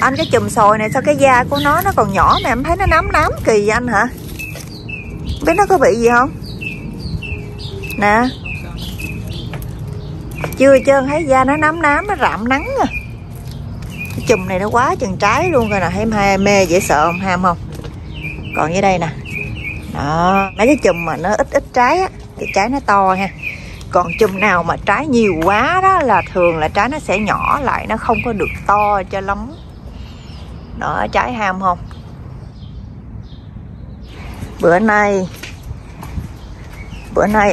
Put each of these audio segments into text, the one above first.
Anh, cái chùm sồi này sao cái da của nó còn nhỏ mà em thấy nó nám nám kỳ vậy anh hả? Biết nó có bị gì không? Nè, chưa trơn thấy da nó nám nám, nó rạm nắng à. Cái chùm này nó quá chừng trái luôn rồi nè. Thấy hai mê dễ sợ không? Ham không? Còn dưới đây nè. Đó, mấy cái chùm mà nó ít trái á thì trái nó to ha. Còn chùm nào mà trái nhiều quá đó là thường là trái nó sẽ nhỏ lại, nó không có được to cho lắm. Đó, trái ham không? Bữa nay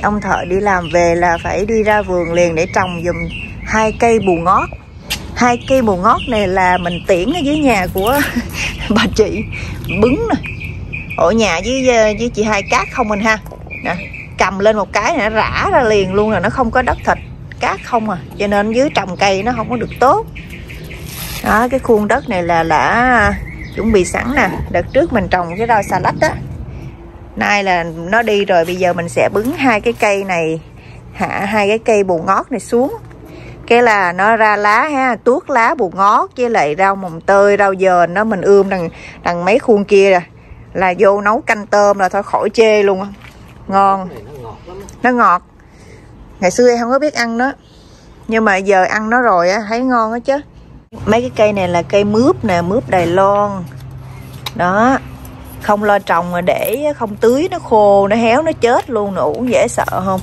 ông thợ đi làm về là phải đi ra vườn liền để trồng dùm 2 cây bù ngót. 2 cây bù ngót này là mình tiễn ở dưới nhà của bà chị Bứng nè, ở nhà với chị Hai Cát không mình ha. Nè, cầm lên một cái nó rã ra liền luôn rồi, nó không có đất thịt cát không à, cho nên dưới trồng cây nó không có được tốt. Đó, cái khuôn đất này là đã chuẩn bị sẵn nè. Đợt trước mình trồng cái rau xà lách á, nay là nó đi rồi, bây giờ mình sẽ bứng 2 cái cây này, hạ 2 cái cây bù ngót này xuống, cái là nó ra lá ha, tuốt lá bù ngót với lại rau mồng tơi, rau dền nó mình ươm đằng mấy khuôn kia rồi, là vô nấu canh tôm là thôi khỏi chê luôn. Ngon, nó ngọt, ngày xưa em không có biết ăn nó, nhưng mà giờ ăn nó rồi á thấy ngon á chứ. Mấy cái cây này là cây mướp nè, mướp Đài Loan đó, không lo trồng mà để không tưới nó khô, nó héo, nó chết luôn nữa, cũng dễ sợ không.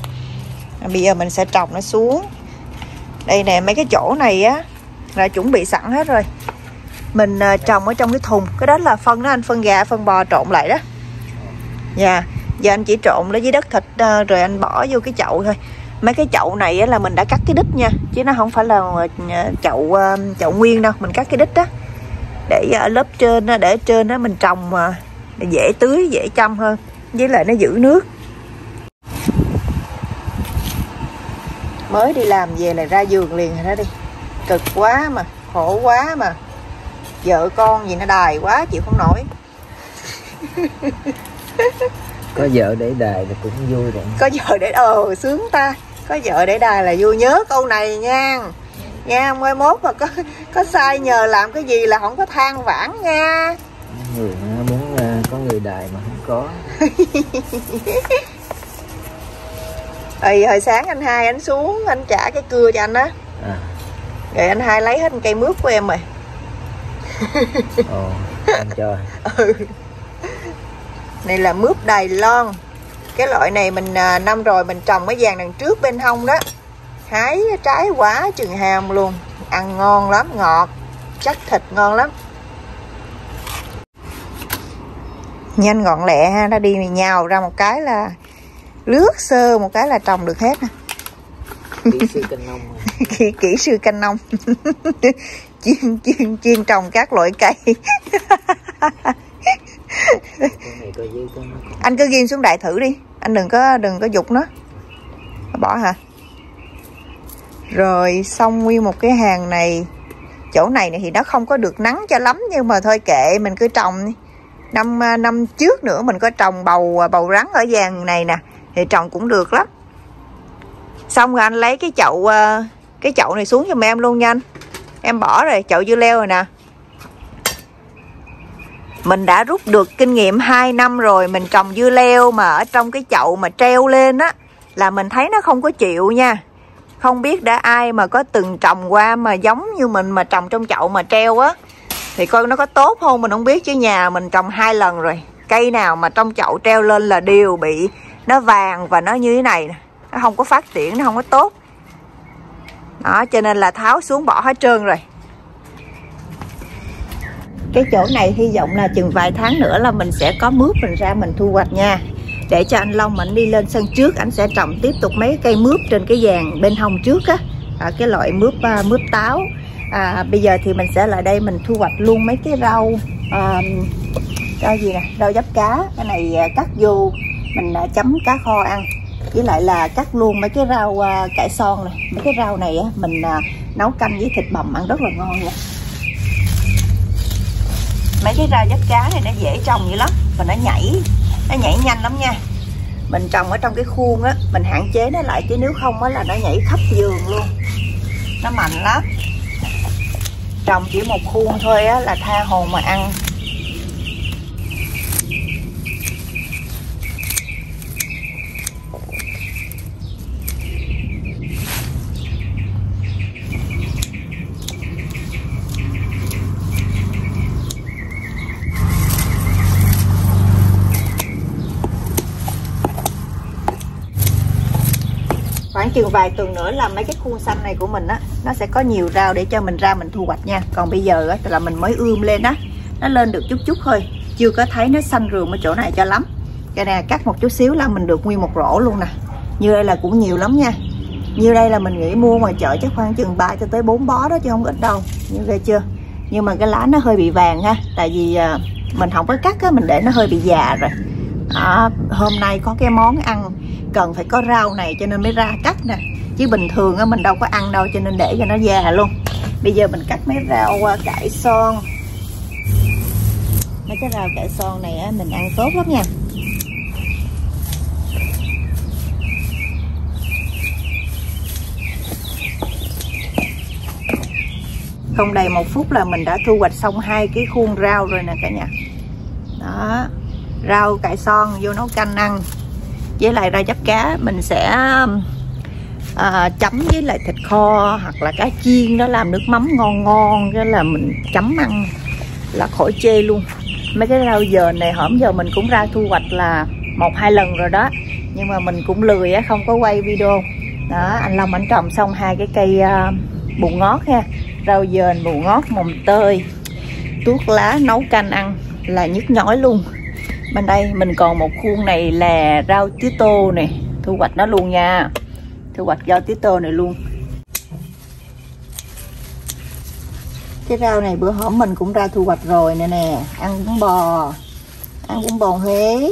Bây giờ mình sẽ trồng nó xuống. Đây nè, mấy cái chỗ này á là chuẩn bị sẵn hết rồi, mình trồng ở trong cái thùng. Cái đó là phân đó anh, phân gà, phân bò trộn lại đó. Dạ, giờ anh chỉ trộn nó với đất thịt rồi anh bỏ vô cái chậu thôi. Mấy cái chậu này á là mình đã cắt cái đít nha, chứ nó không phải là chậu nguyên đâu, mình cắt cái đít đó để ở lớp trên, để ở trên đó mình trồng để dễ tưới, dễ chăm hơn, với lại nó giữ nước. Mới đi làm về là ra vườn liền rồi đó, đi cực quá mà, khổ quá mà, vợ con gì nó đài quá chịu không nổi. Có vợ để đài là cũng vui rồi. Có vợ để sướng ta, có vợ để đài là vui. Nhớ câu này nha nha, mai mốt mà có sai nhờ làm cái gì là không có than vãn nha. Người muốn có người đài mà không có. Hồi sáng anh Hai anh xuống anh trả cái cưa cho anh á, rồi anh Hai lấy hết cây mướp của em rồi. Ồ, anh trời. Này là mướp Đài Loan. Cái loại này mình năm rồi mình trồng cái vàng đằng trước bên hông đó, hái trái quá chừng ham luôn, ăn ngon lắm, ngọt, chắc thịt ngon lắm. Nhanh gọn lẹ ha, nó đi nhào ra một cái là lướt sơ một cái là trồng được hết. Kỹ sư canh nông. Kỹ sư canh nông. Chuyên trồng các loại cây. Anh cứ ghim xuống đại thử đi, anh đừng có giục nó. Bỏ hả? Rồi xong nguyên một cái hàng này. Chỗ này thì nó không có được nắng cho lắm, nhưng mà thôi kệ, mình cứ trồng. Năm trước nữa mình có trồng bầu rắn ở vàng này nè, thì trồng cũng được lắm. Xong rồi anh lấy cái chậu này xuống giùm em luôn nha anh. Em bỏ rồi, chậu dưa leo rồi nè. Mình đã rút được kinh nghiệm 2 năm rồi, mình trồng dưa leo mà ở trong cái chậu mà treo lên á là mình thấy nó không có chịu nha. Không biết đã ai mà có từng trồng qua mà giống như mình mà trồng trong chậu mà treo á thì coi nó có tốt không mình không biết, chứ nhà mình trồng 2 lần rồi. Cây nào mà trong chậu treo lên là đều bị nó vàng và nó như thế này, nó không có phát triển, nó không có tốt. Đó, cho nên là tháo xuống bỏ hết trơn rồi. Cái chỗ này hy vọng là chừng vài tháng nữa là mình sẽ có mướp mình ra mình thu hoạch nha. Để cho anh Long mình đi lên sân trước, anh sẽ trồng tiếp tục mấy cây mướp trên cái vàng bên hông trước á, cái loại mướp táo. Bây giờ thì mình sẽ lại đây mình thu hoạch luôn mấy cái rau gì nè, rau giáp cá. Cái này cắt vô mình chấm cá kho ăn, với lại là cắt luôn mấy cái rau cải son này. Mấy cái rau này á mình nấu canh với thịt bằm ăn rất là ngon nha. Mấy cái rau giáp cá này nó dễ trồng dữ lắm và nó nhảy nhanh lắm nha. Mình trồng ở trong cái khuôn á, mình hạn chế nó lại, chứ nếu không á là nó nhảy khắp vườn luôn, nó mạnh lắm. trồng chỉ một khuôn thôi á là tha hồ mà ăn. Khoảng chừng vài tuần nữa là mấy cái khuôn xanh này của mình á, nó sẽ có nhiều rau để cho mình ra mình thu hoạch nha. Còn bây giờ á, là mình mới ươm lên á, nó lên được chút chút thôi, chưa có thấy nó xanh rườm ở chỗ này cho lắm. Cái này cắt một chút xíu là mình được nguyên một rổ luôn nè. Như đây là cũng nhiều lắm nha. Như đây là mình nghĩ mua ngoài chợ chắc khoảng chừng 3 cho tới 4 bó đó chứ không ít đâu. Như ghê chưa. Nhưng mà cái lá nó hơi bị vàng ha, tại vì mình không có cắt á, mình để nó hơi bị già rồi. À, hôm nay có cái món ăn cần phải có rau này cho nên mới ra cắt nè, chứ bình thường á mình đâu có ăn đâu, cho nên để cho nó già luôn. Bây giờ mình cắt mấy rau cải son. Mấy cái rau cải son này á mình ăn tốt lắm nha. Không đầy một phút là mình đã thu hoạch xong 2 cái khuôn rau rồi nè cả nhà. Đó, rau cải son vô nấu canh ăn với lại rau chấm cá. Mình sẽ chấm với lại thịt kho hoặc là cá chiên đó, làm nước mắm ngon ngon đó là mình chấm ăn là khỏi chê luôn. Mấy cái rau dền này hổm giờ mình cũng ra thu hoạch là 1-2 lần rồi đó, nhưng mà mình cũng lười á, không có quay video đó. Anh Long ảnh trồng xong 2 cái cây bù ngót ha, rau dền, bù ngót, mồng tơi, tuốt lá nấu canh ăn là nhức nhói luôn. Bên đây mình còn một khuôn này là rau tía tô này, thu hoạch nó luôn nha, thu hoạch rau tía tô này luôn. Cái rau này bữa hổm mình cũng ra thu hoạch rồi nè nè, ăn bún bò, ăn bún bò Huế.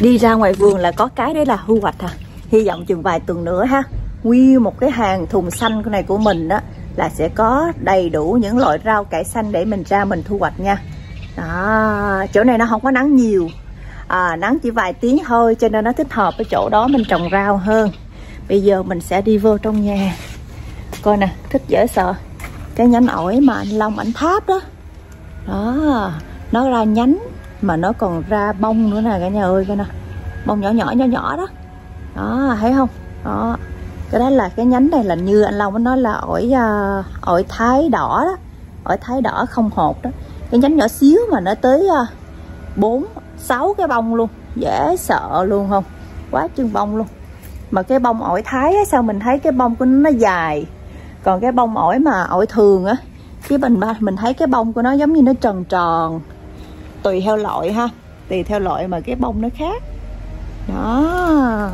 Đi ra ngoài vườn là có cái đấy là thu hoạch à. Hy vọng chừng vài tuần nữa ha, nguyên một cái hàng thùng xanh này của mình đó là sẽ có đầy đủ những loại rau cải xanh để mình ra mình thu hoạch nha. Đó, chỗ này nó không có nắng nhiều, nắng chỉ vài tiếng thôi, cho nên nó thích hợp với chỗ đó mình trồng rau hơn. Bây giờ mình sẽ đi vô trong nhà coi nè, thích dễ sợ. Cái nhánh ổi mà anh Long ảnh tháp đó, đó, nó ra nhánh mà nó còn ra bông nữa nè cả nhà ơi, coi nè, bông nhỏ nhỏ đó, đó thấy không? Đó, cái đó là cái nhánh này, là như anh Long nói là ổi Thái đỏ đó, ổi Thái đỏ không hột đó. Cái nhánh nhỏ xíu mà nó tới 4-6 cái bông luôn, dễ sợ luôn không? Quá chừng bông luôn. Mà cái bông ổi Thái á, sao mình thấy cái bông của nó dài, còn cái bông ổi mà ổi thường á, cái mình thấy cái bông của nó giống như nó tròn tròn. Tùy theo loại ha, tùy theo loại mà cái bông nó khác. Đó,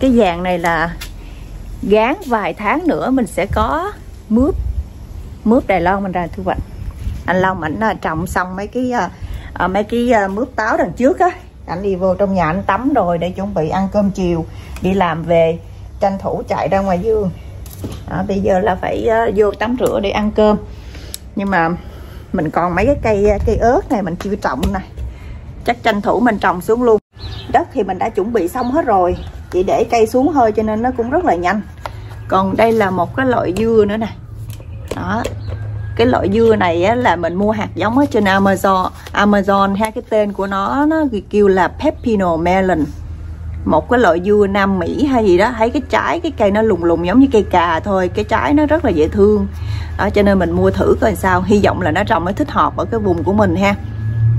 cái vàng này là gán vài tháng nữa mình sẽ có mướp, mướp Đài Loan mình ra thu hoạch. Anh Long ảnh trồng xong mấy cái mướp táo đằng trước á, ảnh đi vô trong nhà anh tắm rồi để chuẩn bị ăn cơm chiều. Đi làm về tranh thủ chạy ra ngoài vườn. Bây giờ là phải vô tắm rửa để ăn cơm. Nhưng mà mình còn mấy cái cây ớt này mình chưa trồng này, chắc tranh thủ mình trồng xuống luôn. Đất thì mình đã chuẩn bị xong hết rồi, chỉ để cây xuống thôi cho nên nó cũng rất là nhanh. Còn đây là một cái loại dưa nữa nè. Đó, cái loại dưa này á, là mình mua hạt giống ở trên Amazon ha. Cái tên của nó kêu là Pepino Melon, một cái loại dưa Nam Mỹ hay gì đó. Thấy cái trái, cái cây nó lùng lùng giống như cây cà thôi, cái trái nó rất là dễ thương đó, cho nên mình mua thử coi sao. Hy vọng là nó trồng nó thích hợp ở cái vùng của mình ha.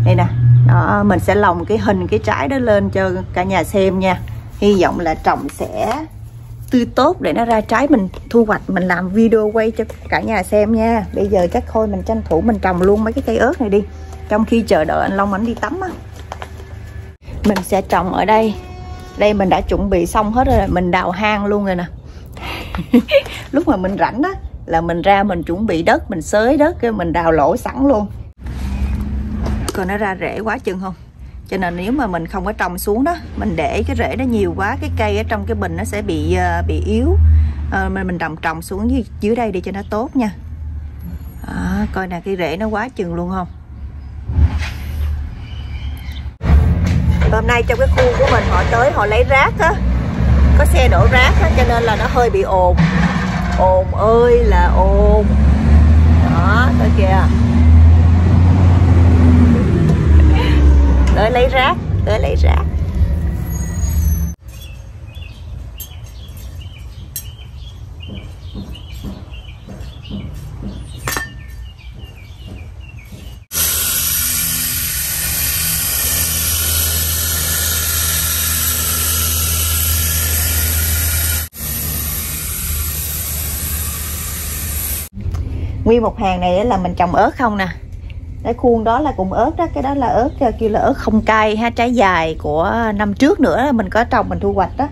Đây nè, đó, mình sẽ lồng cái hình cái trái đó lên cho cả nhà xem nha. Hy vọng là trồng sẽ tươi tốt để nó ra trái, mình thu hoạch mình làm video quay cho cả nhà xem nha. Bây giờ chắc thôi mình tranh thủ mình trồng luôn mấy cái cây ớt này đi, trong khi chờ đợi anh Long ảnh đi tắm á. Mình sẽ trồng ở đây. Đây mình đã chuẩn bị xong hết rồi, mình đào hang luôn rồi nè. Lúc mà mình rảnh đó là mình ra mình chuẩn bị đất, mình xới đất, cái mình đào lỗ sẵn luôn. Còn nó ra rễ quá chừng không, cho nên nếu mà mình không có trồng xuống đó, mình để cái rễ nó nhiều quá, cái cây ở trong cái bình nó sẽ bị yếu. Mình trồng xuống dưới đây để cho nó tốt nha. Coi nè, cái rễ nó quá chừng luôn không. Hôm nay trong cái khu của mình họ tới họ lấy rác á, có xe đổ rác á, cho nên là nó hơi bị ồn. Ồn ơi là ồn. Đó, tới kìa. Tới lấy rác, tới lấy rác. Nguyên một hàng này là mình trồng ớt không nè. Cái khuôn đó là cũng ớt đó, cái đó là ớt kêu là ớt không cay ha, trái dài của năm trước nữa mình có trồng mình thu hoạch đó.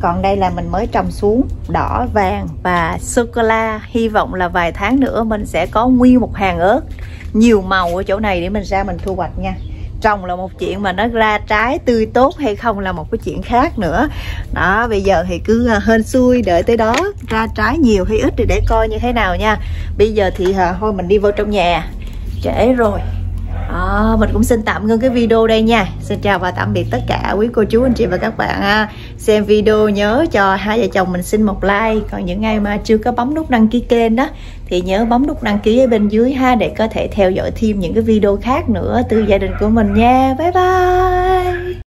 Còn đây là mình mới trồng xuống đỏ, vàng và sô cô la. Hy vọng là vài tháng nữa mình sẽ có nguyên một hàng ớt nhiều màu ở chỗ này để mình ra mình thu hoạch nha. Trồng là một chuyện mà nó ra trái tươi tốt hay không là một cái chuyện khác nữa. Đó, bây giờ thì cứ hên xui đợi tới đó ra trái nhiều hay ít thì để coi như thế nào nha. Bây giờ thì thôi mình đi vô trong nhà, trễ rồi. Mình cũng xin tạm ngưng cái video đây nha. Xin chào và tạm biệt tất cả quý cô chú anh chị và các bạn xem video nhớ cho hai vợ chồng mình xin một like. Còn những ai mà chưa có bấm nút đăng ký kênh đó thì nhớ bấm nút đăng ký ở bên dưới ha, để có thể theo dõi thêm những cái video khác nữa từ gia đình của mình nha. Bye bye.